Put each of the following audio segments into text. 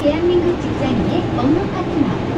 대한민국 직장인의 업무 파트너.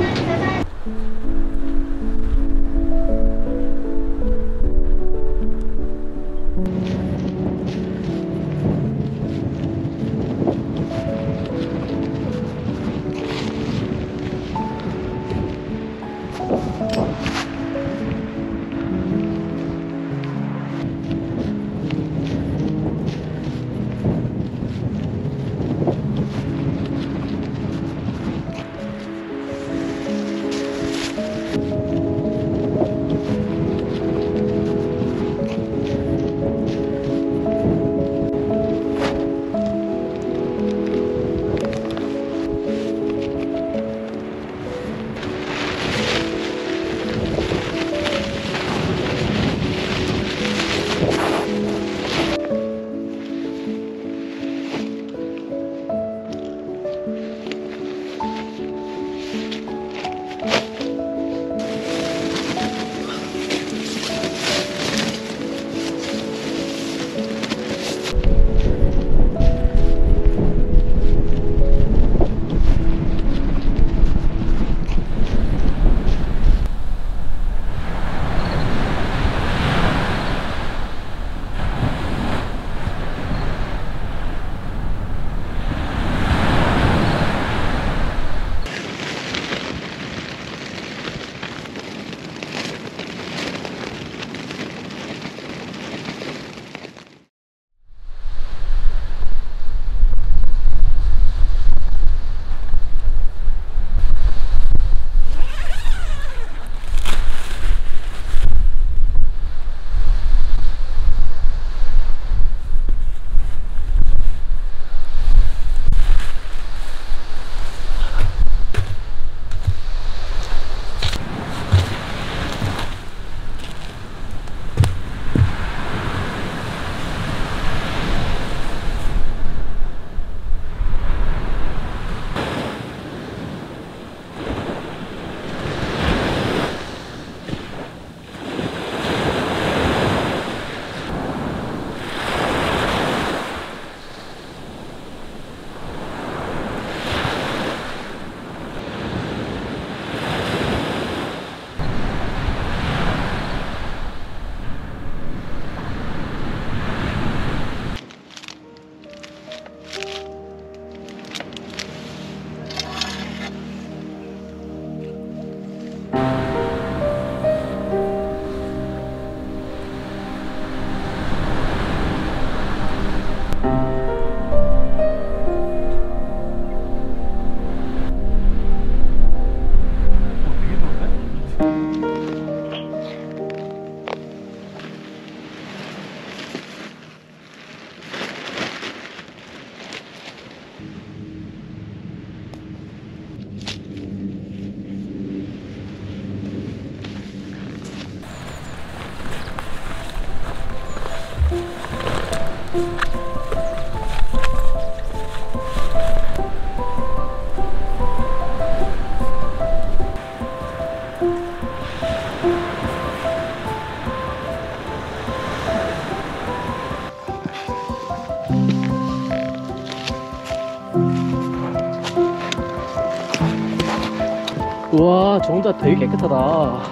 와, 정자 되게 깨끗하다.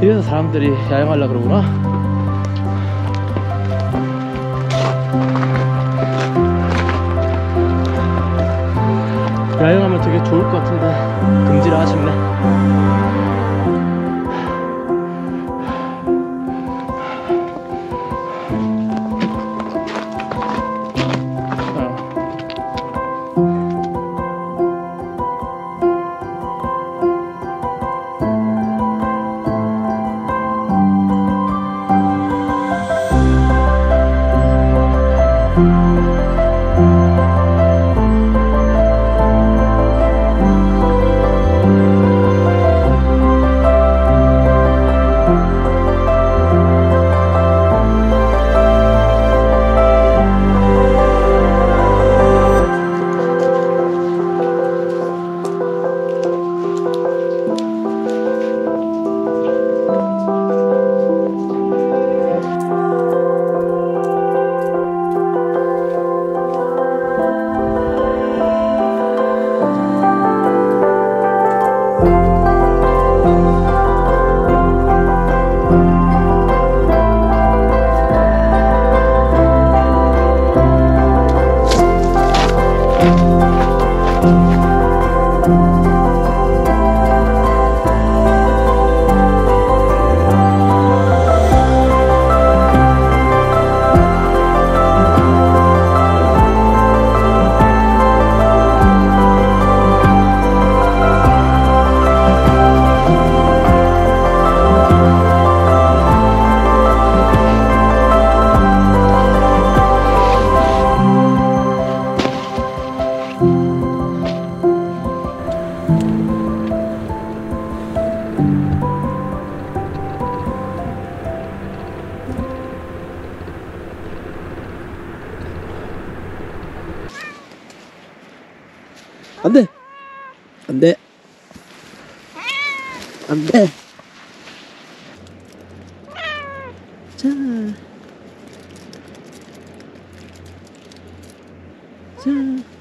이래서 사람들이 야영하려고 그러구나. 야영하면 되게 좋을 것 같은데 금지라 아쉽네. 안돼 안돼 안돼. 자, 자.